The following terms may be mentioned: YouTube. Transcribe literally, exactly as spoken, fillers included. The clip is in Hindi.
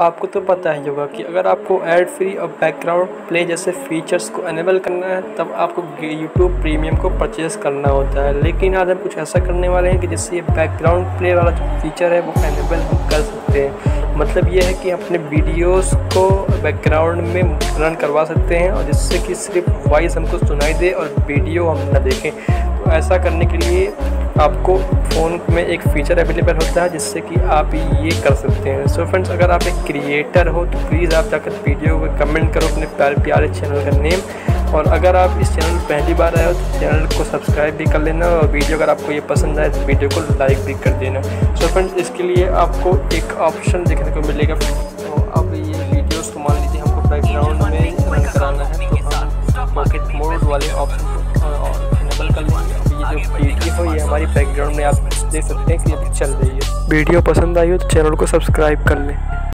आपको तो पता ही होगा कि अगर आपको ऐड फ्री और बैकग्राउंड प्ले जैसे फीचर्स को एनेबल करना है तब आपको यूट्यूब प्रीमियम को परचेज़ करना होता है। लेकिन आज हम कुछ ऐसा करने वाले हैं कि जिससे ये बैकग्राउंड प्ले वाला जो फीचर है वो एनेबल हम कर सकते हैं। मतलब ये है कि अपने वीडियोस को बैकग्राउंड में रन करवा सकते हैं और जिससे कि सिर्फ वॉइस हमको सुनाई दे और वीडियो हम ना देखें। तो ऐसा करने के लिए आपको फ़ोन में एक फ़ीचर अवेलेबल होता है जिससे कि आप ये कर सकते हैं। सो फ्रेंड्स, अगर आप एक क्रिएटर हो तो प्लीज़ आप जाकर वीडियो को कमेंट करो अपने प्यारे प्यारे चैनल का नेम। और अगर आप इस चैनल पर पहली बार आए हो तो चैनल को सब्सक्राइब भी कर लेना और वीडियो अगर आपको ये पसंद आए तो वीडियो को लाइक भी कर देना। सो फ्रेंड्स, इसके लिए आपको एक ऑप्शन देखने को मिलेगा। तो आप ये वीडियोज़ को मान लीजिए हमको बैकग्राउंड में कराना है तो हम मार्केट मोड वाले ऑप्शन को एनेबल कर लेंगे। जो वीडियो हो ये हमारी बैकग्राउंड में आप देख सकते हैं कि ये चल रही है। वीडियो पसंद आई हो तो चैनल को सब्सक्राइब कर लें।